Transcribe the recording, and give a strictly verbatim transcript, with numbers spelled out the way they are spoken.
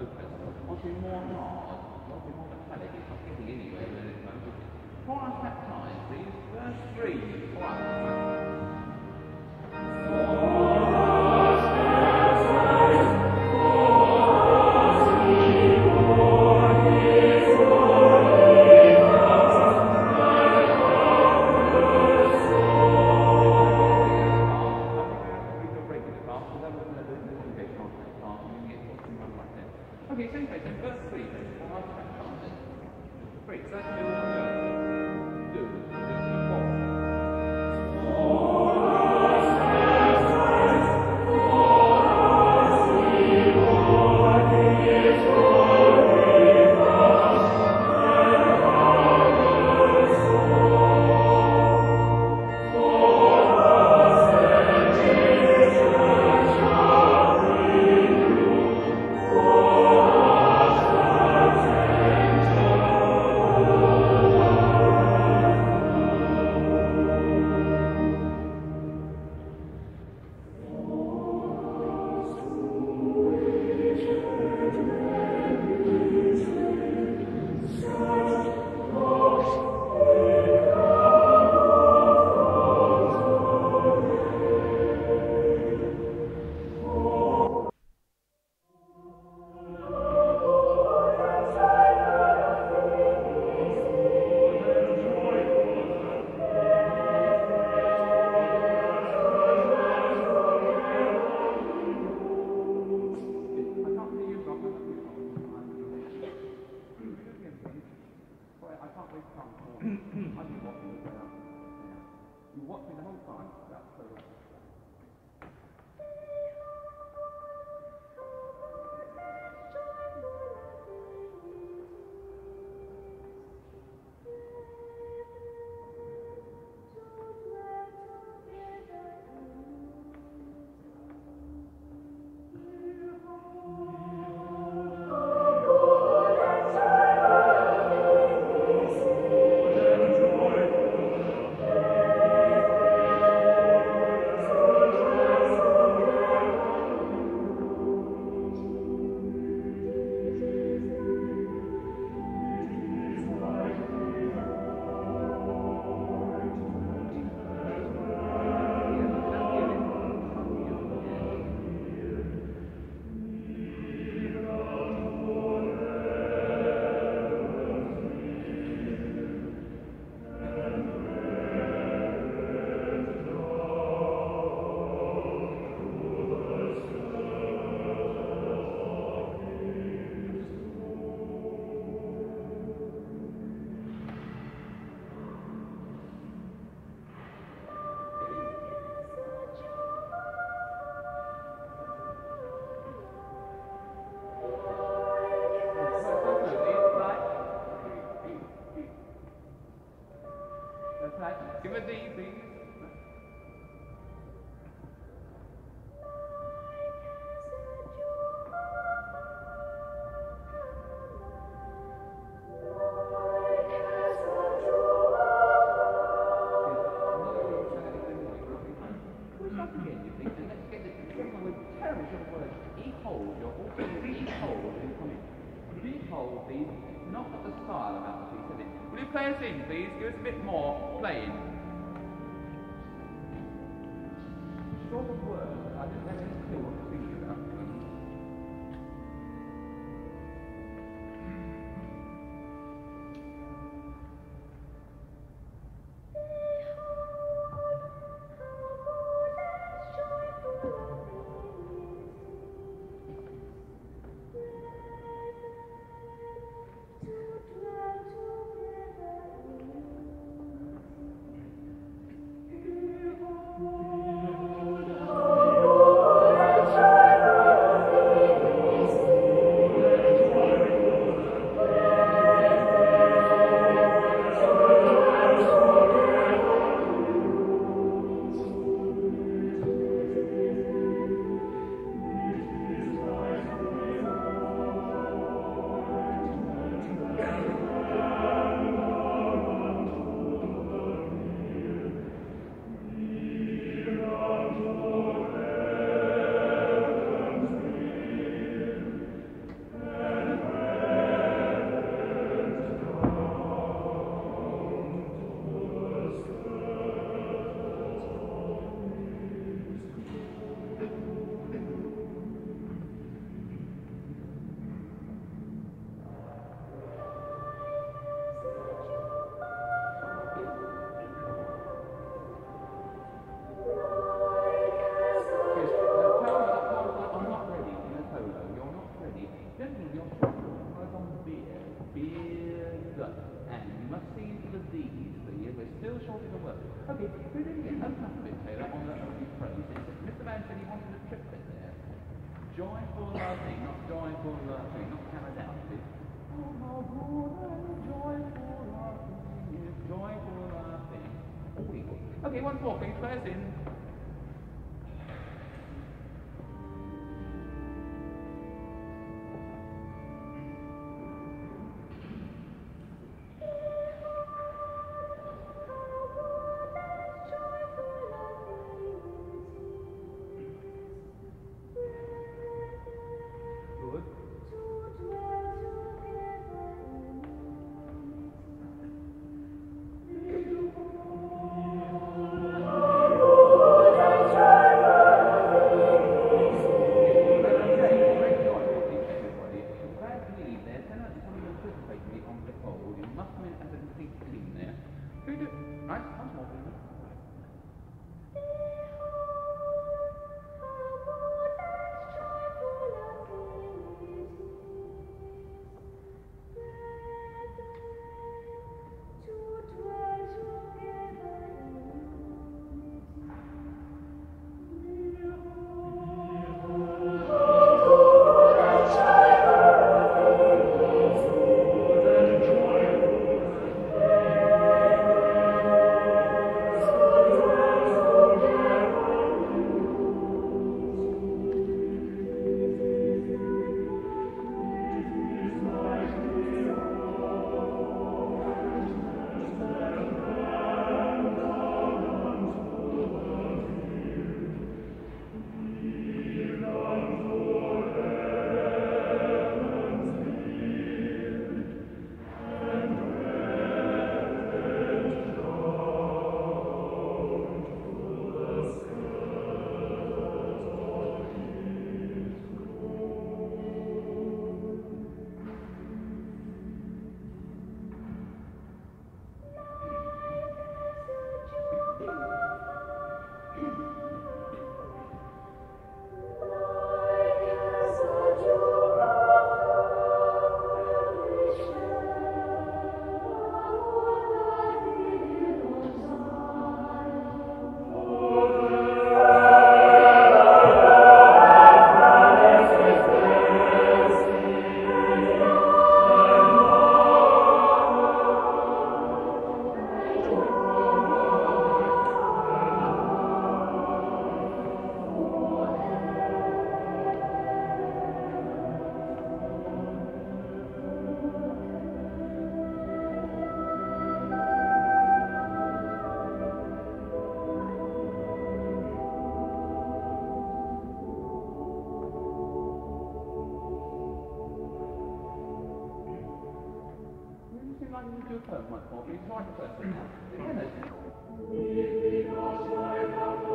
All right. Gentlemen, your children are on beer, beer gut, and you must see to the D's, for you we're still short of the word. Okay, we didn't get open up a bit, Taylor, on the early process. Mister Man said he wanted a triplet there. Joyful loving, not joyful loving, not Canadatic. Oh, my God, joyful loving, yes, joyful loving. All equal. Okay, one more, please, first in. It's not a person.